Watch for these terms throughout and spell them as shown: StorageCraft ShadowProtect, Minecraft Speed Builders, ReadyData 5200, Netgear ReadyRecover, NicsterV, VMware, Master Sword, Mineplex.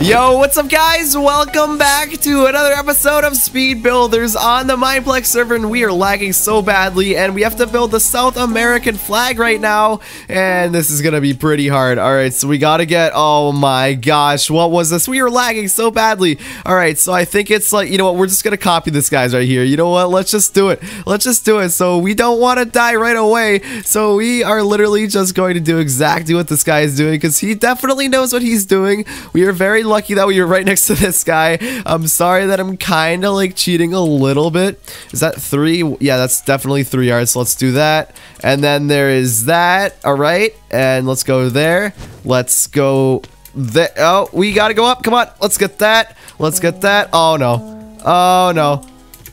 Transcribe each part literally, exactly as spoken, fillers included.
Yo, what's up guys? Welcome back to another episode of Speed Builders on the Mineplex server, and we are lagging so badly and we have to build the South American flag right now, and this is gonna be pretty hard. Alright, so we gotta get, oh my gosh, what was this? We were lagging so badly. Alright, so I think it's like, you know what, we're just gonna copy this guy's right here. You know what, let's just do it. Let's just do it. So we don't want to die right away, so we are literally just going to do exactly what this guy is doing, because he definitely knows what he's doing. We are very lucky that we were right next to this guy. I'm sorry that I'm kind of like cheating a little bit. Is that three? Yeah, that's definitely three yards. So let's do that. And then there is that. All right. And let's go there. Let's go there. Oh, we got to go up. Come on. Let's get that. Let's get that. Oh, no. Oh, no.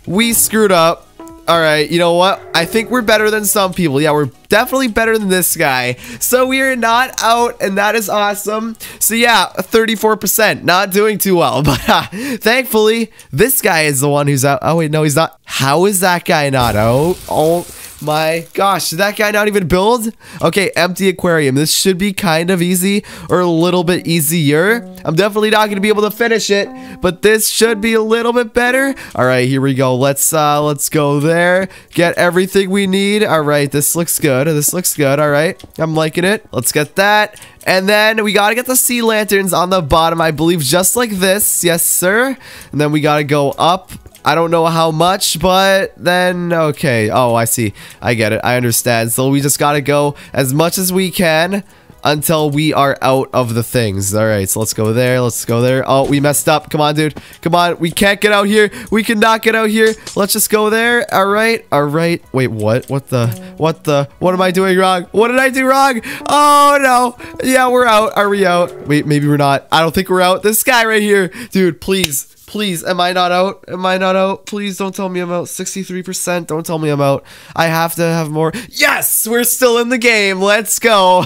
We screwed up. All right, you know what? I think we're better than some people. Yeah, we're definitely better than this guy. So we are not out, and that is awesome. So yeah, thirty-four percent. Not doing too well, but uh, thankfully, this guy is the one who's out. Oh, wait, no, he's not. How is that guy not out? Oh, my gosh, did that guy not even build? Okay, empty aquarium. This should be kind of easy, or a little bit easier. I'm definitely not going to be able to finish it, but this should be a little bit better. All right, here we go. Let's uh, let's go there. Get everything we need. All right, this looks good. This looks good. All right, I'm liking it. Let's get that. And then we gotta get the sea lanterns on the bottom, I believe, just like this. Yes, sir. And then we gotta go up. I don't know how much, but then, okay. Oh, I see. I get it. I understand. So we just gotta go as much as we can until we are out of the things. All right, so let's go there. Let's go there. Oh, we messed up. Come on, dude. Come on. We can't get out here. We cannot get out here. Let's just go there. All right. All right. Wait, what? What the? What the? What am I doing wrong? What did I do wrong? Oh, no. Yeah, we're out. Are we out? Wait, maybe we're not. I don't think we're out. This guy right here. Dude, please. Please, am I not out? Am I not out? Please don't tell me I'm out. sixty-three percent. Don't tell me I'm out. I have to have more. Yes! We're still in the game. Let's go.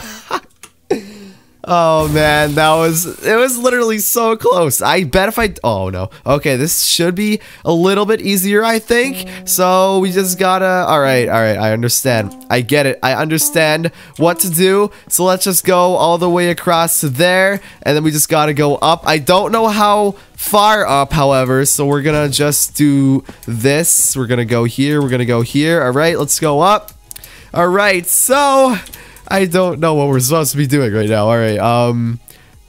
Oh man, that was, it was literally so close. I bet if I, oh no. Okay, this should be a little bit easier, I think. So we just gotta, all right, all right, I understand. I get it. I understand what to do. So let's just go all the way across to there. And then we just gotta go up. I don't know how far up, however, so we're gonna just do this. We're gonna go here. We're gonna go here. All right, let's go up. All right, so I don't know what we're supposed to be doing right now. All right. Um.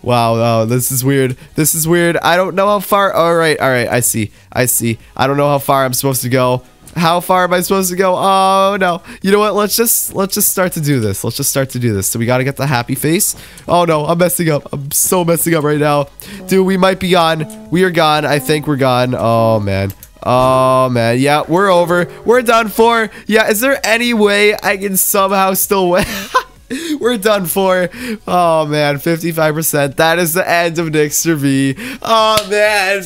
Wow. Wow. This is weird. This is weird. I don't know how far. All right. All right. I see. I see. I don't know how far I'm supposed to go. How far am I supposed to go? Oh no. You know what? Let's just let's just start to do this. Let's just start to do this. So we gotta get the happy face. Oh no. I'm messing up. I'm so messing up right now, dude. We might be gone. We are gone. I think we're gone. Oh man. Oh man, yeah, we're over. We're done for. Yeah, is there any way I can somehow still win? We're done for. Oh man, fifty-five percent. That is the end of NicsterV. Oh man.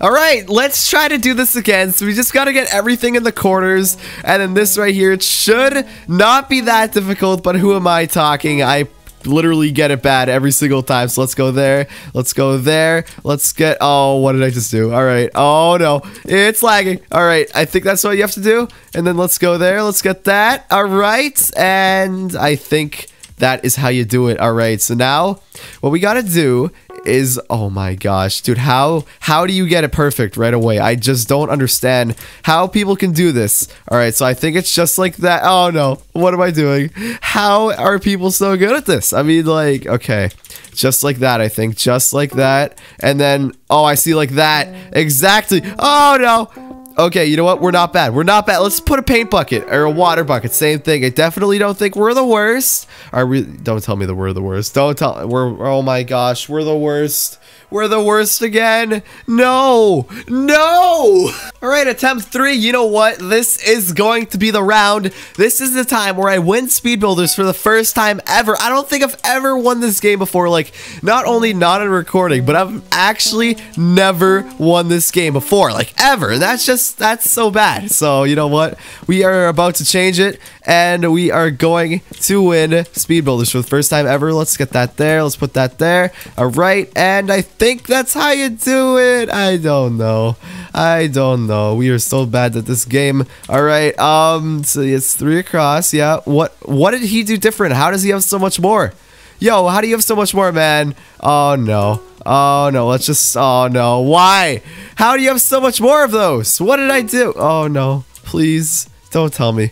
Alright, let's try to do this again. So we just gotta get everything in the corners. And then this right here, it should not be that difficult, but who am I talking? I literally get it bad every single time. So let's go there. Let's go there. Let's get, oh, what did I just do? All right. Oh no, it's lagging. All right. I think that's what you have to do. And then let's go there. Let's get that. All right. And I think that is how you do it. All right. So now what we got to do is, oh my gosh, dude, how how do you get it perfect right away? I just don't understand how people can do this. All right, so I think it's just like that. Oh no, what am I doing? How are people so good at this? I mean, like, okay, just like that. I think just like that. And then, oh, I see, like that, exactly. Oh no. Okay, you know what? We're not bad. We're not bad. Let's put a paint bucket or a water bucket. Same thing. I definitely don't think we're the worst. Are we? Don't tell me that we're the worst. Don't tell. We're. Oh my gosh, we're the worst. We're the worst again. No, no. All right, attempt three. You know what? This is going to be the round. This is the time where I win Speed Builders for the first time ever. I don't think I've ever won this game before. Like, not only not in recording, but I've actually never won this game before. Like, ever. That's just. That's so bad. So you know what, we are about to change it, and we are going to win Speed Builders for the first time ever. Let's get that there. Let's put that there. All right, and I think that's how you do it. I don't know. I don't know. We are so bad at this game. All right. Um. So it's three across. Yeah. What? What did he do different? How does he have so much more? Yo, how do you have so much more, man? Oh no. Oh no, let's just, oh no, why? How do you have so much more of those? What did I do? Oh no, please, don't tell me.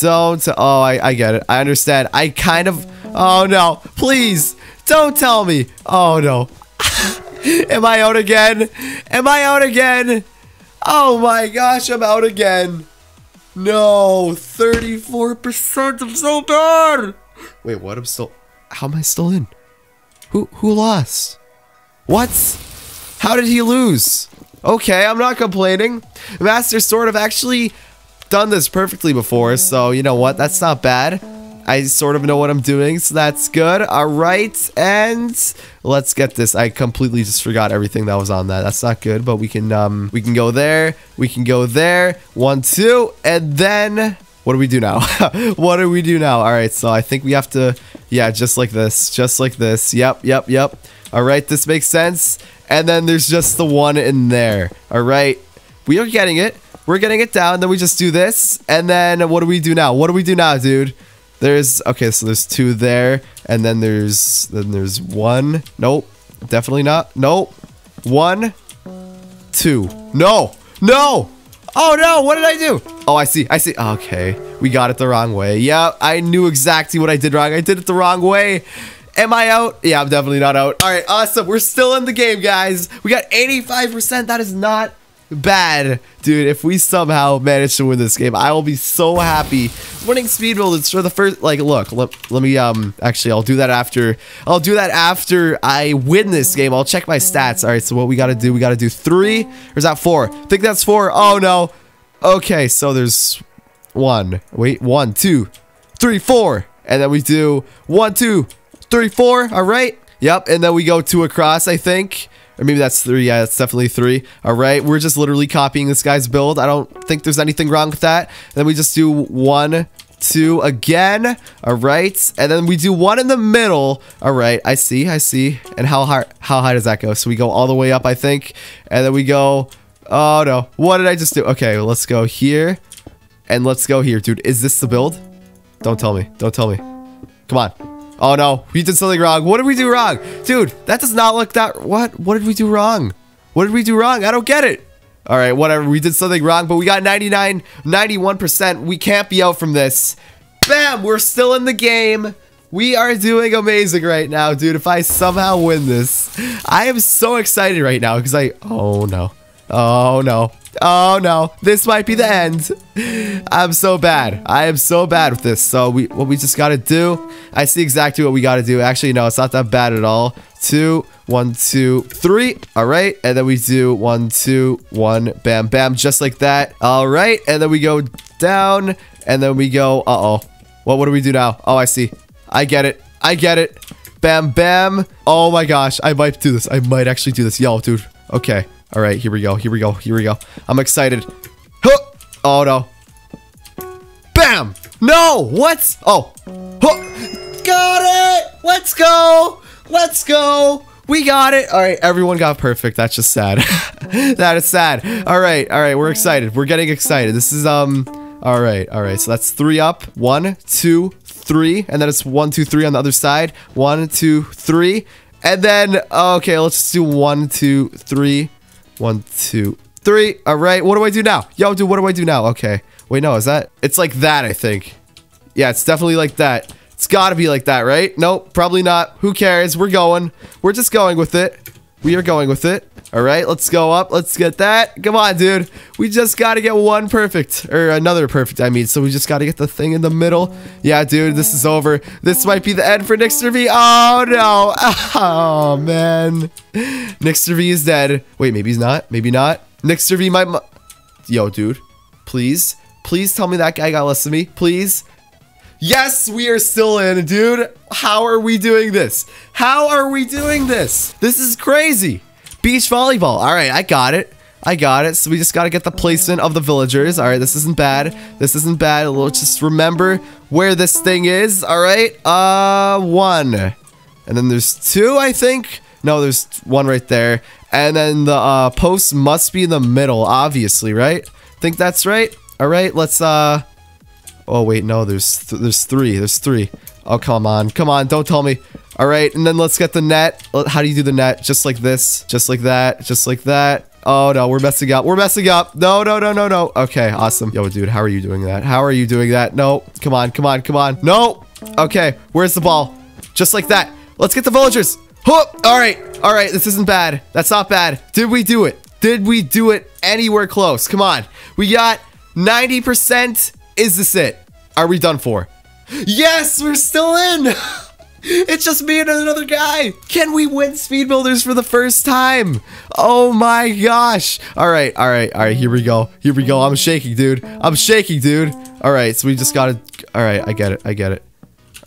Don't, oh, I, I get it, I understand. I kind of, oh no, please, don't tell me. Oh no. Am I out again? Am I out again? Oh my gosh, I'm out again. No, thirty-four percent, I'm so bad. Wait, what? I'm still, how am I still in? Who, who lost? What? How did he lose? Okay, I'm not complaining. Master Sword have actually done this perfectly before, so you know what? That's not bad. I sort of know what I'm doing, so that's good. Alright, and let's get this. I completely just forgot everything that was on that. That's not good, but we can um we can go there. We can go there. One, two, and then what do we do now? What do we do now? Alright, so I think we have to, yeah, just like this. Just like this. Yep, yep, yep. Alright, this makes sense. And then there's just the one in there. Alright. We are getting it. We're getting it down. Then we just do this. And then what do we do now? What do we do now, dude? There's, okay, so there's two there, and then there's, then there's one. Nope, definitely not. Nope. One, two. No, no. Oh no, what did I do? Oh, I see, I see. Okay, we got it the wrong way. Yeah, I knew exactly what I did wrong. I did it the wrong way. Am I out? Yeah, I'm definitely not out. All right, awesome. We're still in the game, guys. We got eighty-five percent. That is not bad, dude. If we somehow manage to win this game, I will be so happy. Winning speed builders for the first, like, look, let, let me um actually I'll do that after I'll do that after I win this game. I'll check my stats. All right, so what we got to do, we got to do three, or is that four? I think that's four. Oh no. Okay, so there's one, wait, one, two, three, four, and then we do one, two, three, four. All right, yep, and then we go two across, I think. Or maybe that's three. Yeah, that's definitely three. All right, we're just literally copying this guy's build. I don't think there's anything wrong with that. And then we just do one, two again. All right, and then we do one in the middle. All right, I see, I see. And how high? How high does that go? So we go all the way up, I think. And then we go. Oh no! What did I just do? Okay, let's go here, and let's go here, dude. Is this the build? Don't tell me. Don't tell me. Come on. Oh no, we did something wrong. What did we do wrong? Dude, that does not look that... What? What did we do wrong? What did we do wrong? I don't get it. All right, whatever. We did something wrong, but we got ninety-nine, ninety-one percent. We can't be out from this. Bam! We're still in the game. We are doing amazing right now, dude. If I somehow win this, I am so excited right now because I... Oh no. Oh no. Oh no, this might be the end. I'm so bad. I am so bad with this. So we, what we just gotta do, I see exactly what we gotta do. Actually, no, it's not that bad at all. Two, one, two, three. All right, and then we do one, two, one, bam, bam, just like that. All right, and then we go down, and then we go, uh-oh. Well, what do we do now? Oh, I see. I get it. I get it. Bam, bam. Oh my gosh, I might do this. I might actually do this. Yo, dude, okay. All right, here we go, here we go, here we go. I'm excited. Huh. Oh, no. Bam! No! What? Oh. Huh. Got it! Let's go! Let's go! We got it! All right, everyone got perfect. That's just sad. That is sad. All right, all right, we're excited. We're getting excited. This is, um... All right, all right, so that's three up. One, two, three. And then it's one, two, three on the other side. One, two, three. And then, okay, let's just do one, two, three. One, two, three. All right. What do I do now? Yo, dude, what do I do now? Okay. Wait, no, is that? It's like that, I think. Yeah, it's definitely like that. It's got to be like that, right? Nope, probably not. Who cares? We're going. We're just going with it. We are going with it. All right, let's go up. Let's get that. Come on, dude. We just got to get one perfect. Or another perfect, I mean. So we just got to get the thing in the middle. Yeah, dude, this is over. This might be the end for NicsterV. Oh, no. Oh, man. NicsterV is dead. Wait, maybe he's not. Maybe not. NicsterV might... Mu Yo, dude. Please. Please tell me that guy got less than me. Please. Yes, we are still in, dude. How are we doing this? How are we doing this? This is crazy. Beach volleyball. All right, I got it. I got it. So we just got to get the placement of the villagers. All right, this isn't bad. This isn't bad. We'll just remember where this thing is. All right. Uh, one. And then there's two, I think. No, there's one right there. And then the uh, post must be in the middle, obviously, right? I think that's right. All right, let's... uh. Oh, wait, no, there's th there's three. There's three. Oh, come on. Come on, don't tell me. All right, and then let's get the net. How do you do the net? Just like this, just like that, just like that. Oh no, we're messing up. We're messing up. No, no, no, no, no. Okay, awesome. Yo, dude, how are you doing that? How are you doing that? No, come on, come on, come on. No. Okay, where's the ball? Just like that. Let's get the villagers. Hup. All right, all right. This isn't bad. That's not bad. Did we do it? Did we do it anywhere close? Come on. We got ninety percent. Is this it? Are we done for? Yes, we're still in. It's just me and another guy. Can we win Speed Builders for the first time? Oh my gosh. All right, all right, all right. Here we go. Here we go. I'm shaking, dude. I'm shaking, dude. All right, so we just got to... All right, I get it. I get it.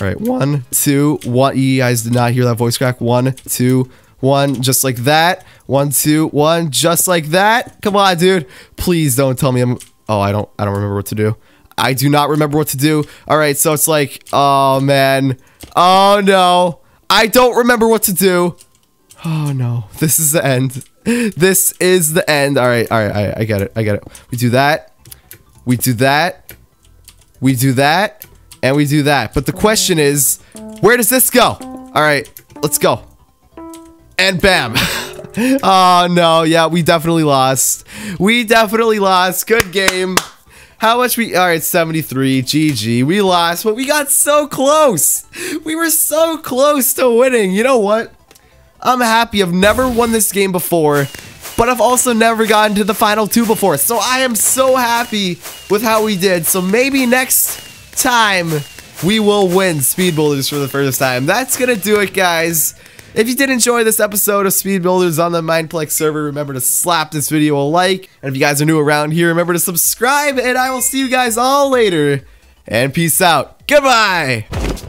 All right, one, two, one. You guys did not hear that voice crack. One, two, one. Just like that. One, two, one. Just like that. Come on, dude. Please don't tell me I'm... Oh, I don't, I don't remember what to do. I do not remember what to do. All right, so it's like... Oh, man. Oh, no. I don't remember what to do. Oh, no. This is the end. This is the end. All right. All right. I, I get it. I get it. We do that. We do that. We do that. And we do that. But the question is, where does this go? All right. Let's go. And bam. Oh, no. Yeah, we definitely lost. We definitely lost. Good game. How much we... All right, seventy-three. G G. We lost, but we got so close. We were so close to winning. You know what? I'm happy. I've never won this game before, but I've also never gotten to the final two before. So I am so happy with how we did. So maybe next time we will win Speed Builders for the first time. That's going to do it, guys. If you did enjoy this episode of Speed Builders on the Mineplex server, remember to slap this video a like. And if you guys are new around here, remember to subscribe. And I will see you guys all later. And peace out. Goodbye.